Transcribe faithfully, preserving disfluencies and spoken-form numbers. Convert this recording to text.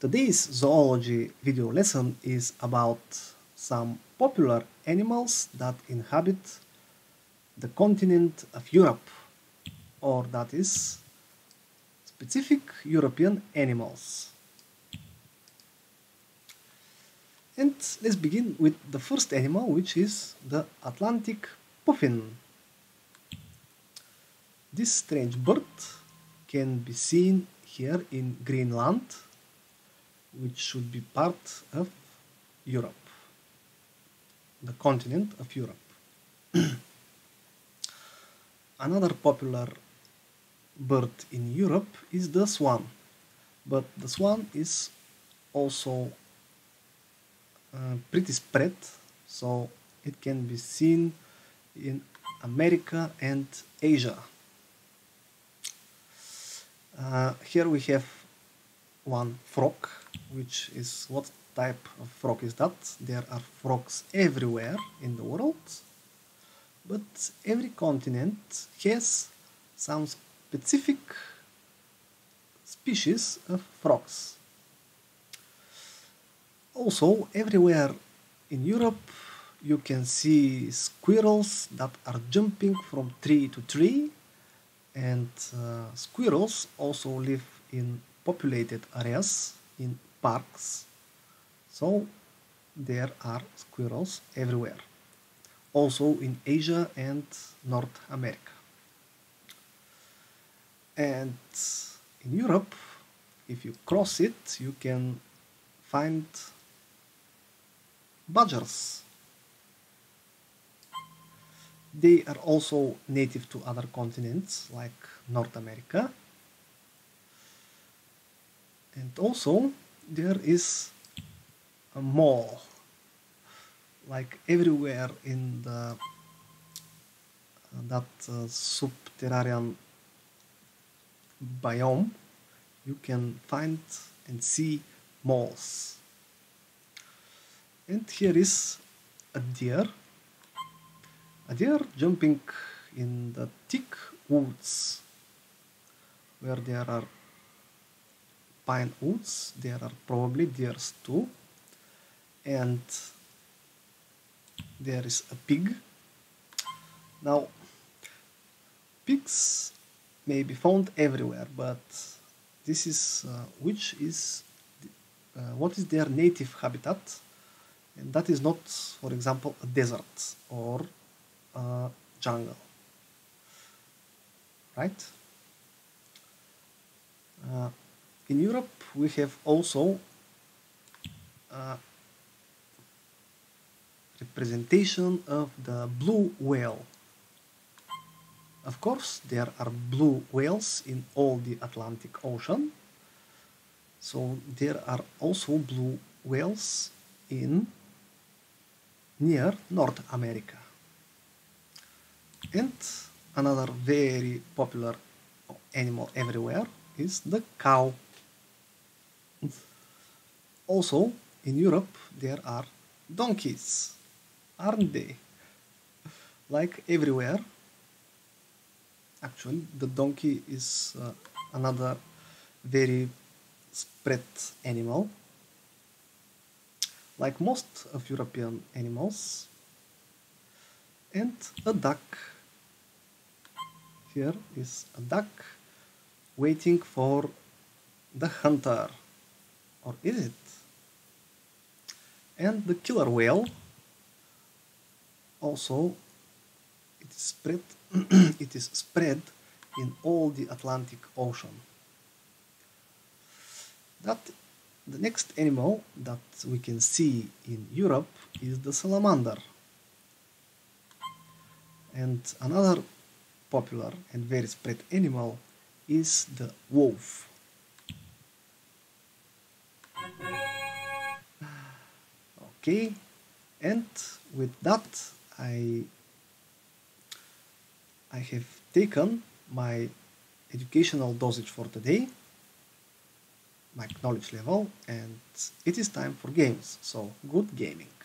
Today's zoology video lesson is about some popular animals that inhabit the continent of Europe, or that is, specific European animals. And let's begin with the first animal, which is the Atlantic puffin. This strange bird can be seen here in Greenland, which should be part of Europe, the continent of Europe. Another popular bird in Europe is the swan, but the swan is also uh, pretty spread, so it can be seen in America and Asia. Uh, here we have one frog, which is, what type of frog is that? There are frogs everywhere in the world, but every continent has some specific species of frogs. Also, everywhere in Europe you can see squirrels that are jumping from tree to tree, and uh, squirrels also live in populated areas, in parks, so there are squirrels everywhere, also in Asia and North America. And in Europe, if you cross it, you can find badgers. They are also native to other continents, like North America. And also, there is a mole. Like everywhere in the, that uh, subterranean biome, you can find and see moles. And here is a deer. A deer jumping in the thick woods, where there are pine woods. There are probably deers too. And there is a pig. Now, pigs may be found everywhere, but this is uh, which is uh, what is their native habitat, and that is not, for example, a desert or a jungle, right? Uh, in Europe, we have also a representation of the blue whale. Of course, there are blue whales in all the Atlantic Ocean, so there are also blue whales in near North America. And another very popular animal everywhere is the cow. Also, in Europe there are donkeys, aren't they? Like everywhere. Actually, the donkey is uh, another very spread animal. Like most of European animals. And a duck. Here is a duck waiting for the hunter. Or is it? And the killer whale. Also, it is spread it is spread in all the Atlantic Ocean. That the next animal that we can see in Europe is the salamander. And another popular and very spread animal is the wolf. Okay, and with that I I have taken my educational dosage for today, my knowledge level, and it is time for games, so good gaming.